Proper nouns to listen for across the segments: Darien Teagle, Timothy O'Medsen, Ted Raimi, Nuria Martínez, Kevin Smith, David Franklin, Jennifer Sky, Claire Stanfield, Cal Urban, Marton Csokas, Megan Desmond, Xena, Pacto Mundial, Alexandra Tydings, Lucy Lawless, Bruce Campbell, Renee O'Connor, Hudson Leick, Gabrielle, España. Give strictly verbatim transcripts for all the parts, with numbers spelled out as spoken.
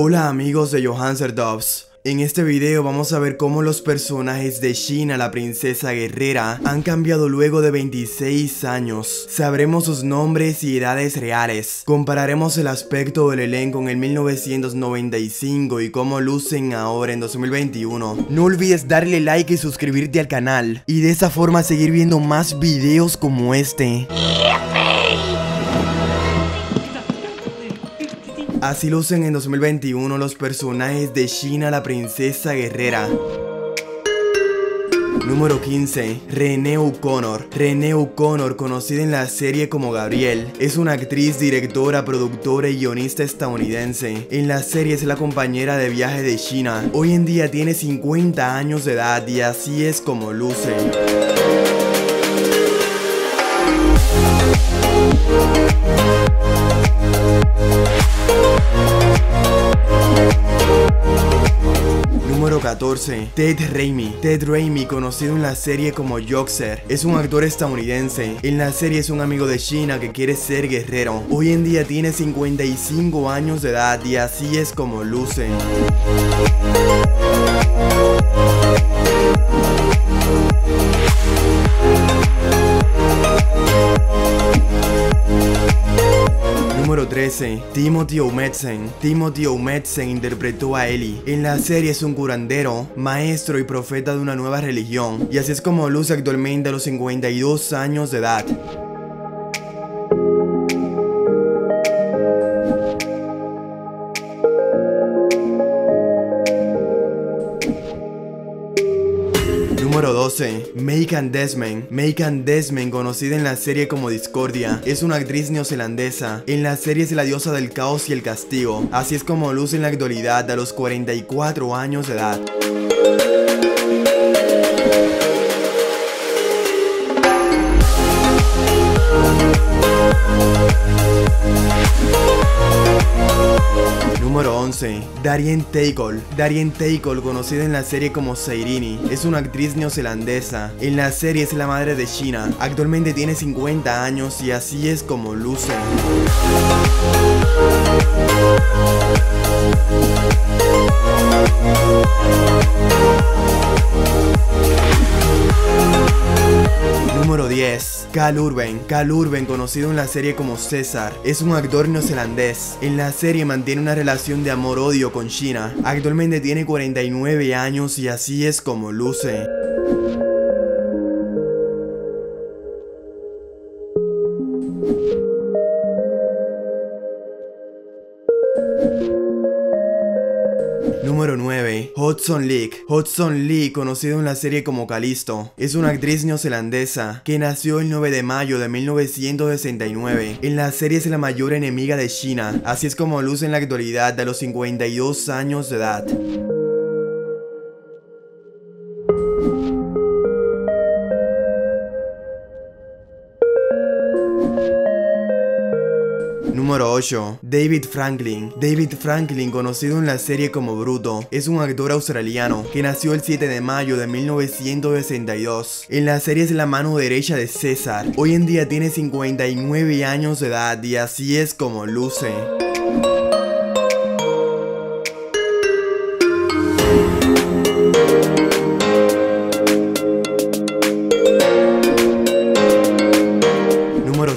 Hola amigos de Johanser Dubs. En este video vamos a ver cómo los personajes de Xena, la princesa guerrera, han cambiado luego de veintiséis años. Sabremos sus nombres y edades reales. Compararemos el aspecto del elenco en el mil novecientos noventa y cinco y cómo lucen ahora en dos mil veintiuno. No olvides darle like y suscribirte al canal, y de esa forma seguir viendo más videos como este. Así lucen en dos mil veintiuno los personajes de Xena, la princesa guerrera. Número quince. Renee O'Connor. Renee O'Connor, conocida en la serie como Gabrielle, es una actriz, directora, productora y guionista estadounidense. En la serie es la compañera de viaje de Xena. Hoy en día tiene cincuenta años de edad y así es como luce. catorce. Ted Raimi. Ted Raimi, conocido en la serie como Joxer, es un actor estadounidense. En la serie es un amigo de Xena que quiere ser guerrero. Hoy en día tiene cincuenta y cinco años de edad y así es como luce. trece. Timothy O'Medsen. Timothy O'Medsen interpretó a Eli. En la serie es un curandero, maestro y profeta de una nueva religión, y así es como luce actualmente a los cincuenta y dos años de edad. Número doce. Megan Desmond. Megan Desmond, conocida en la serie como Discordia, es una actriz neozelandesa. En la serie es la diosa del caos y el castigo. Así es como luce en la actualidad a los cuarenta y cuatro años de edad. Número once. Darien Teagle. Darien Teagle, conocida en la serie como Seirini, es una actriz neozelandesa. En la serie es la madre de Xena. Actualmente tiene cincuenta años y así es como luce. Número diez. Cal Urban. Cal Urban, conocido en la serie como César, es un actor neozelandés. En la serie mantiene una relación de amor-odio con Xena. Actualmente tiene cuarenta y nueve años y así es como luce. Número nueve. Hudson Leick. Hudson Leick, conocido en la serie como Calisto, es una actriz neozelandesa que nació el nueve de mayo de mil novecientos sesenta y nueve. En la serie es la mayor enemiga de Xena. Así es como luce en la actualidad a los cincuenta y dos años de edad. Número ocho. David Franklin. David Franklin, conocido en la serie como Bruto, es un actor australiano que nació el siete de mayo de mil novecientos sesenta y dos. En la serie es la mano derecha de César. Hoy en día tiene cincuenta y nueve años de edad y así es como luce.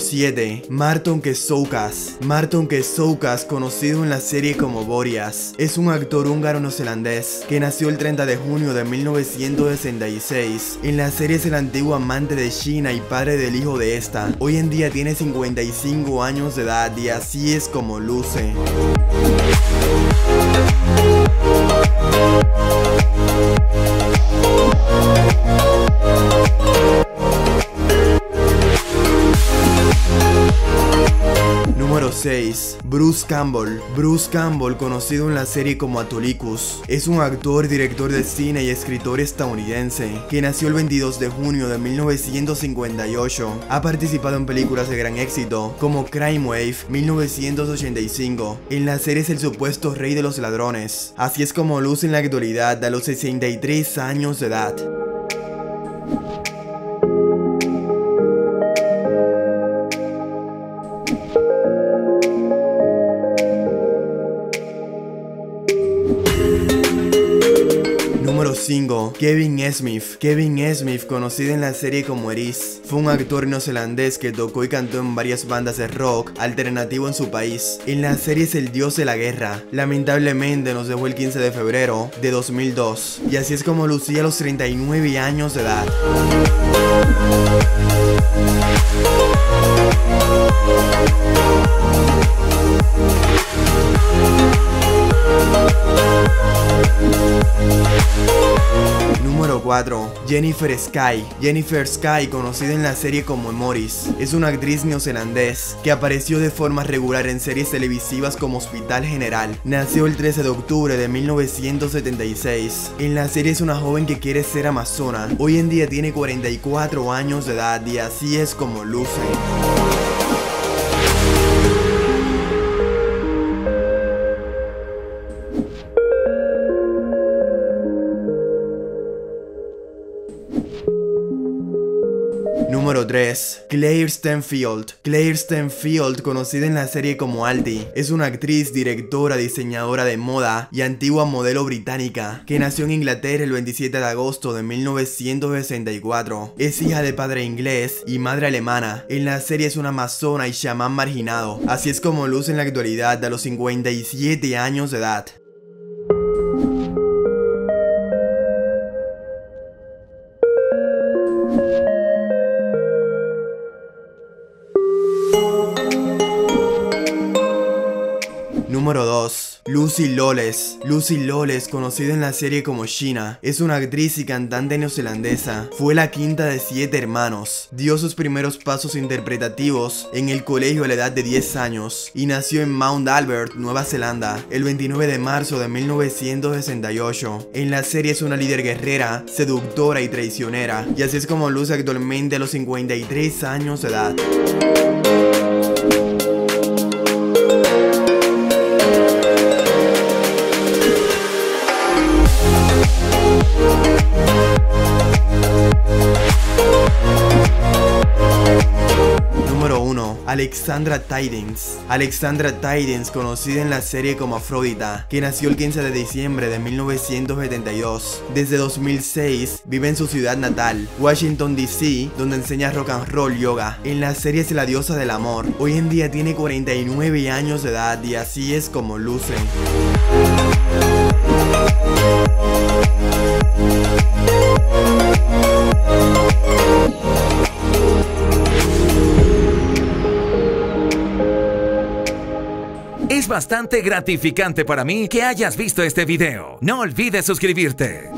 siete. Marton Csokas. Marton Csokas, conocido en la serie como Boreas, es un actor húngaro neozelandés que nació el treinta de junio de mil novecientos sesenta y seis. En la serie es el antiguo amante de Xena y padre del hijo de esta. Hoy en día tiene cincuenta y cinco años de edad y así es como luce. seis. Bruce Campbell. Bruce Campbell, conocido en la serie como Atolicus, es un actor, director de cine y escritor estadounidense que nació el veintidós de junio de mil novecientos cincuenta y ocho. Ha participado en películas de gran éxito como Crime Wave mil novecientos ochenta y cinco. En la serie es el supuesto rey de los ladrones. Así es como luce en la actualidad a los sesenta y tres años de edad. single, Kevin Smith. Kevin Smith, conocido en la serie como Eris, fue un actor neozelandés que tocó y cantó en varias bandas de rock alternativo en su país. En la serie es el dios de la guerra. Lamentablemente nos dejó el quince de febrero de dos mil dos. Y así es como lucía a los treinta y nueve años de edad. Número cuatro. Jennifer Sky. Jennifer Sky, conocida en la serie como Emoris, es una actriz neozelandés que apareció de forma regular en series televisivas como Hospital General. Nació el trece de octubre de mil novecientos setenta y seis. En la serie es una joven que quiere ser amazona. Hoy en día tiene cuarenta y cuatro años de edad y así es como luce. Número tres. Claire Stanfield. Claire Stanfield, conocida en la serie como Aldi, es una actriz, directora, diseñadora de moda y antigua modelo británica que nació en Inglaterra el veintisiete de agosto de mil novecientos sesenta y cuatro. Es hija de padre inglés y madre alemana. En la serie es una amazona y chamán marginado. Así es como luce en la actualidad a los cincuenta y siete años de edad. Número dos. Lucy Lawless. Lucy Lawless, conocida en la serie como Xena, es una actriz y cantante neozelandesa. Fue la quinta de siete hermanos. Dio sus primeros pasos interpretativos en el colegio a la edad de diez años y nació en Mount Albert, Nueva Zelanda, el veintinueve de marzo de mil novecientos sesenta y ocho. En la serie es una líder guerrera, seductora y traicionera, y así es como luce actualmente a los cincuenta y tres años de edad. Alexandra Tydings. Alexandra Tydings, conocida en la serie como Afrodita, que nació el quince de diciembre de mil novecientos setenta y dos. Desde dos mil seis vive en su ciudad natal, Washington D C, donde enseña rock and roll yoga. En la serie es la diosa del amor. Hoy en día tiene cuarenta y nueve años de edad y así es como luce. Es bastante gratificante para mí que hayas visto este video. No olvides suscribirte.